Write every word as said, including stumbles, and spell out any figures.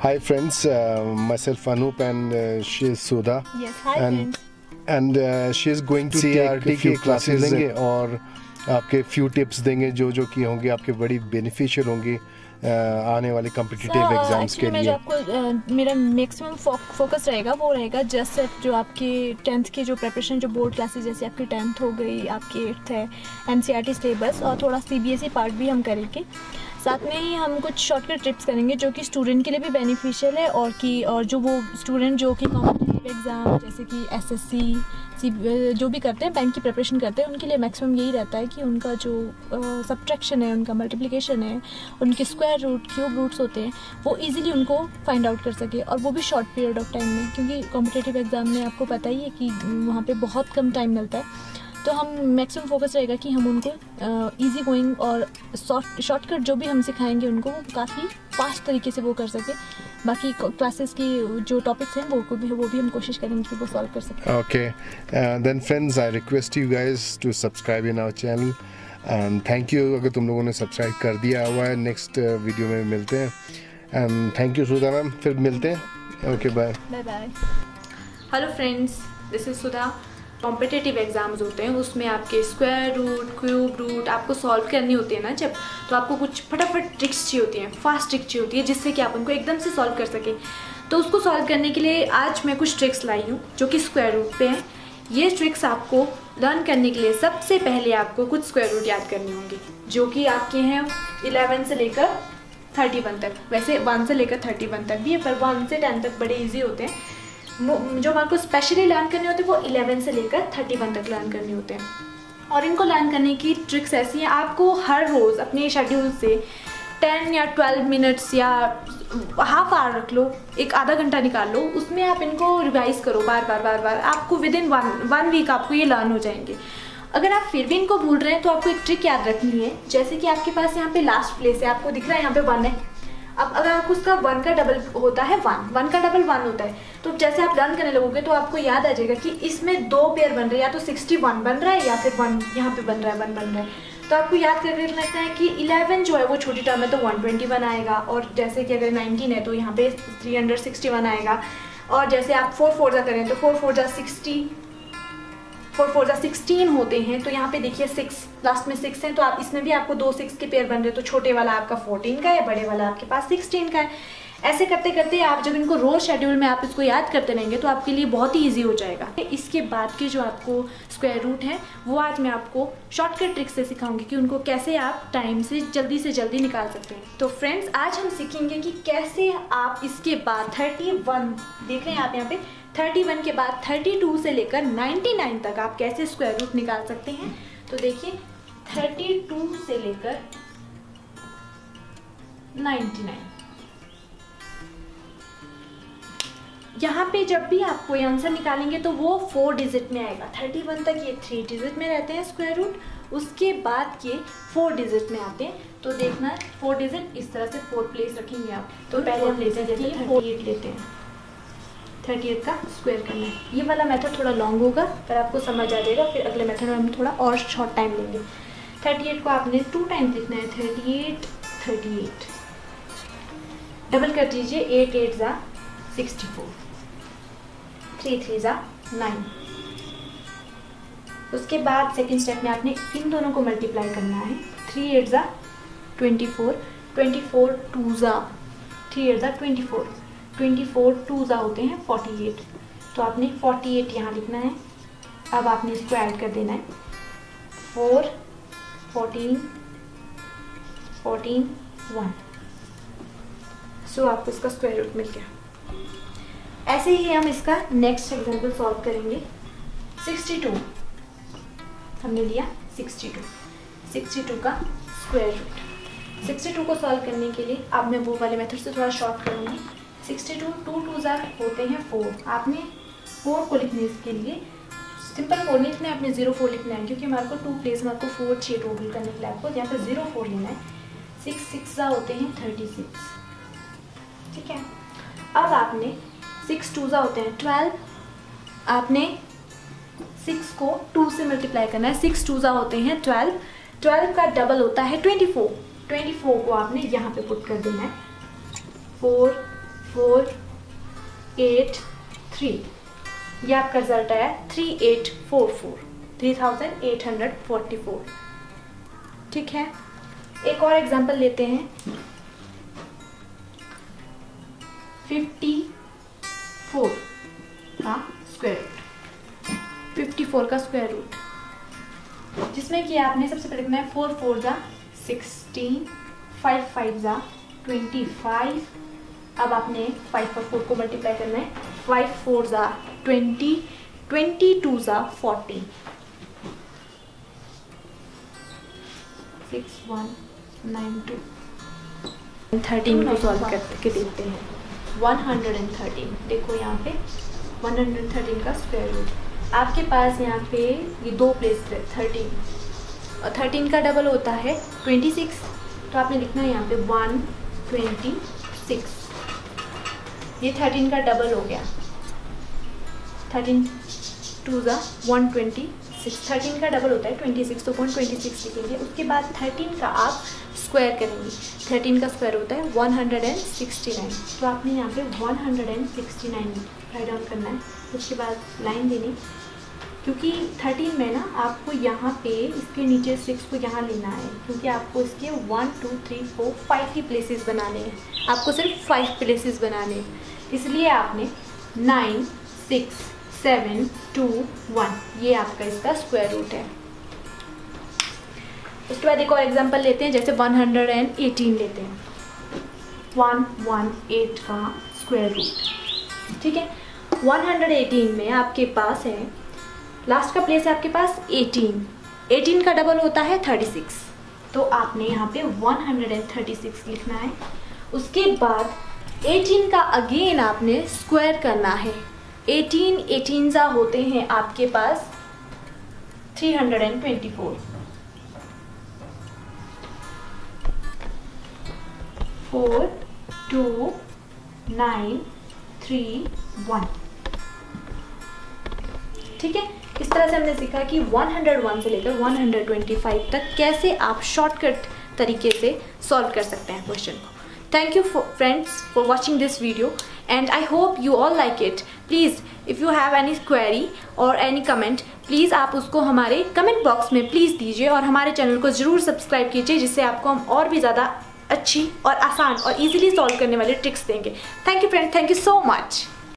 Hi friends, uh, myself Anup and uh, she is Sudha. Yes, hi and, and uh, she is going to C R T की classes लेंगे और आपके few tips देंगे जो जो की होंगे आपके बड़ी beneficial होंगी आने वाले कॉम्पिटिटिव एग्जाम्स के लिए। आपको मेरा मैक्सिमम फोकस रहेगा वो रहेगा जस्ट जो आपकी टेंथ की जो प्रिपरेशन जो बोर्ड क्लासेस जैसे आपकी टेंथ हो गई, आपकी एट्थ है, एनसीईआरटी सिलेबस और थोड़ा सीबीएसई पार्ट भी हम करेंगे। साथ में ही हम कुछ शॉर्टकट टिप्स करेंगे जो कि स्टूडेंट के लिए भी बेनिफिशियल है और कि और जो वो स्टूडेंट जो कि कॉम्पिटिटिव एग्ज़ाम जैसे कि एसएससी जो भी करते हैं, बैंक की प्रिपरेशन करते हैं, उनके लिए मैक्सिमम यही रहता है कि उनका जो सब्ट्रैक्शन है, उनका मल्टीप्लिकेशन है, उनके स्क्वायर रूट क्यूब रूट्स होते हैं, वो ईजिली उनको फाइंड आउट कर सके और वो भी शॉर्ट पीरियड ऑफ टाइम में, क्योंकि कॉम्पिटिटिव एग्ज़ाम में आपको पता ही है कि वहाँ पर बहुत कम टाइम मिलता है। तो हम मैक्सिमम फोकस रहेगा कि हम उनको इजी गोइंग और शॉर्ट शॉर्टकट जो भी हम सिखाएंगे उनको वो काफ़ी फास्ट तरीके से वो कर सके। बाकी क्लासेस की जो टॉपिक्स हैं वो को भी वो भी हम कोशिश करेंगे कि वो सॉल्व कर सकें। Okay then friends, I request you guys to subscribe in our channel and thank you अगर तुम लोगों ने सब्सक्राइब कर दिया हुआ है। नेक्स्ट वीडियो में मिलते हैं and thank you Sudha ma'am, फिर मिलते हैं। Okay bye bye. Hello friends, this is Sudha. Competitive exams होते हैं उसमें आपके स्क्वायर रूट क्यूब रूट आपको सॉल्व करनी होती है ना, जब तो आपको कुछ फटाफट ट्रिक्स चाहिए होती हैं, फास्ट ट्रिक्स चाहिए होती है जिससे कि आप उनको एकदम से सॉल्व कर सकें। तो उसको सॉल्व करने के लिए आज मैं कुछ ट्रिक्स लाई हूँ जो कि स्क्वायर रूट पे हैं। ये ट्रिक्स आपको लर्न करने के लिए सबसे पहले आपको कुछ स्क्वायर रूट याद करने होंगे जो कि आपके हैं इलेवन से लेकर थर्टी वन तक। वैसे वन से लेकर थर्टी वन तक भी है पर वन से टेन तक बड़े ईजी होते हैं। जो हमारे को स्पेशली लर्न करने होते हैं वो इलेवन से लेकर थर्टी वन तक लर्न करने होते हैं। और इनको लर्न करने की ट्रिक्स ऐसी हैं, आपको हर रोज़ अपने शेड्यूल से टेन या ट्वेल्व मिनट्स या हाफ आवर रख लो, एक आधा घंटा निकाल लो, उसमें आप इनको रिवाइज़ करो बार बार बार बार। आपको within one one week आपको ये लर्न हो जाएंगे। अगर आप फिर भी इनको भूल रहे हैं तो आपको एक ट्रिक याद रखनी है। जैसे कि आपके पास यहाँ पर लास्ट प्लेस है, आपको दिख रहा है यहाँ पर वन है। अब अगर आपको उसका वन का डबल होता है वन, वन का डबल वन होता है, तो जैसे आप लर्न करने लगोगे तो आपको याद आ जाएगा कि इसमें दो पेयर बन रहे हैं, या तो सिक्सटी वन बन रहा है या फिर वन यहाँ पे बन रहा है, वन बन रहा है। तो आपको याद करके लगता है कि इलेवन जो है वो छोटी टर्म है तो वन ट्वेंटी वन आएगा, और जैसे कि अगर नाइनटीन है तो यहाँ पे थ्री हंड्रेड सिक्सटी वन आएगा, और जैसे आप फोर फोर जा करें तो फोर फोर जा सिक्सटी फोर फोर जा सिक्सटीन होते हैं। तो यहाँ पे देखिए सिक्स, लास्ट में सिक्स हैं, तो आप इसमें भी आपको दो सिक्स के पेयर बन रहे हैं, तो छोटे वाला आपका फोर्टीन का है, बड़े वाला आपके पास सिक्सटीन का है। ऐसे करते करते आप जब इनको रोज शेड्यूल में आप इसको याद करते रहेंगे तो आपके लिए बहुत ही ईजी हो जाएगा। इसके बाद के जो आपको स्क्वायर रूट हैं वो आज मैं आपको शॉर्टकट ट्रिक से सिखाऊंगी कि उनको कैसे आप टाइम से जल्दी से जल्दी निकाल सकते हैं। तो फ्रेंड्स, आज हम सीखेंगे कि कैसे आप इसके बाद थर्टी वन देख रहे हैं आप यहाँ पे थर्टी वन के बाद थर्टी टू से लेकर नाइंटी नाइन तक आप कैसे स्क्वायर रूट निकाल सकते हैं। तो देखिए थर्टी टू से लेकर नाइंटी नाइन, यहाँ पे जब भी आपको ये आंसर निकालेंगे तो वो फोर डिजिट में आएगा। थर्टी वन तक ये थ्री डिजिट में रहते हैं स्क्वायर रूट, उसके बाद के फोर डिजिट में आते हैं। तो देखना है फोर डिजिट इस तरह से फोर प्लेस रखेंगे आप। तो पहले हम लेते हैं जैसे फोर्टी एट लेते हैं, थर्टी एट का स्क्वायर करना है। ये वाला मेथड थोड़ा लॉन्ग होगा पर आपको समझ आ जाएगा, फिर अगले मेथड में हम थोड़ा और शॉर्ट टाइम लेंगे। थर्टी एट को आपने टू टाइम लिखना है, thirty eight thirty eight double कर दीजिए, एट एट ज़ा सिक्सटी फोर, थ्री थ्री ज़ा नाइन। उसके बाद सेकेंड स्टेप में आपने इन दोनों को मल्टीप्लाई करना है, थ्री एट ज़ा twenty four, twenty four two ज़ा थ्री एट ज़ा twenty four, twenty four two ज़ा होते हैं फोर्टी एट। तो आपने फोर्टी एट यहाँ लिखना है। अब आपने इसको ऐड कर देना है, four fourteen fourteen one, so आपको इसका स्क्वायर रूट मिल गया। ऐसे ही हम इसका नेक्स्ट एग्जाम्पल सॉल्व करेंगे। सिक्सटी टू हमने लिया, सिक्सटी टू सिक्सटी टू का स्क्वायर रूट। सिक्सटी टू को सॉल्व करने के लिए अब मैं वो वाले मेथड से थोड़ा शॉर्ट करूँगी। सिक्सटी टू टू टू ज़ा होते हैं फोर, आपने फोर को लिखने के लिए सिंपल फोर नहीं लिखना है, आपने जीरो फोर लिखना है, क्योंकि हमारे को टू प्लेस में आपको फोर छः टोटल करने के लिए आपको यहाँ पर जीरो फोर लेना है। सिक्स सिक्स ज़ा होते हैं थर्टी सिक्स, ठीक है। अब आपने सिक्स टू ज़ा होते हैं ट्वेल्व, आपने सिक्स को टू से मल्टीप्लाई करना है, सिक्स टू ज़ा होते हैं ट्वेल्व, ट्वेल्व का डबल होता है ट्वेंटी फोर, ट्वेंटी फोर को आपने यहाँ पर पुट कर देना है, फोर फोर एट थ्री, ये आपका रिजल्ट आया three eight four four three thousand eight hundred forty four. ठीक है, एक और एग्जाम्पल लेते हैं। फिफ्टी फोर का स्क्वायर रूट, फिफ्टी फोर का स्क्वायर रूट, जिसमें कि आपने सबसे पहले करना है फोर फोर जा सिक्सटीन, फाइव फाइव जा ट्वेंटी फाइव, अब आपने फाइव और फोर को मल्टीप्लाई करना है, फाइव फोर जा ट्वेंटी, ट्वेंटी टू जा forty, six one nine two, thirteen को सॉल्व करके देखते हैं। वन हंड्रेड थर्टीन, देखो यहाँ पे वन हंड्रेड थर्टीन का स्क्वायर रूट, आपके पास यहाँ पे ये दो प्लेस है थर्टीन, और थर्टीन का डबल होता है ट्वेंटी सिक्स, तो आपने लिखना है यहाँ पे वन ट्वेंटी सिक्स, ये थर्टीन का डबल हो गया, थर्टीन टू ज़ा वन ट्वेंटी सिक्स, थर्टीन का डबल होता है ट्वेंटी सिक्स, तो वन ट्वेंटी सिक्स लिखेंगे। उसके बाद थर्टीन का आप स्क्वायर करेंगे, थर्टीन का स्क्वायर होता है वन हंड्रेड सिक्सटी नाइन, तो आपने यहाँ पे one hundred sixty nine right down करना है, उसके बाद लाइन देनी, क्योंकि थर्टीन में ना आपको यहाँ पे इसके नीचे सिक्स को यहाँ लेना है, क्योंकि आपको इसके one two three four five ही प्लेसेस बनाने हैं, आपको सिर्फ फाइव प्लेसेस बनाने हैं, इसलिए आपने nine six seven two one, ये आपका इसका स्क्वायर रूट है। उसके बाद एक और एग्जाम्पल लेते हैं, जैसे वन हंड्रेड एटीन लेते हैं, वन हंड्रेड एटीन का स्क्वायर रूट। ठीक है, वन हंड्रेड एटीन में आपके पास है लास्ट का प्लेस है आपके पास एटीन, एटीन का डबल होता है थर्टी सिक्स, तो आपने यहाँ पे वन हंड्रेड थर्टी सिक्स लिखना है। उसके बाद एटीन का अगेन आपने स्क्वायर करना है, एटीन एटीन जा होते हैं आपके पास three hundred twenty four, four two nine three one. ठीक है, इस तरह से हमने सीखा कि वन हंड्रेड वन से लेकर वन हंड्रेड ट्वेंटी फाइव तक कैसे आप शॉर्टकट तरीके से सॉल्व कर सकते हैं क्वेश्चन को। Thank you friends for watching this video and I hope you all like it. Please if you have any query और एनी कमेंट, प्लीज़ आप उसको हमारे कमेंट बॉक्स में प्लीज़ दीजिए, और हमारे चैनल को ज़रूर सब्सक्राइब कीजिए, जिससे आपको हम और भी ज़्यादा अच्छी और आसान और इजीली सॉल्व करने वाले ट्रिक्स देंगे। Thank you friend, thank you so much.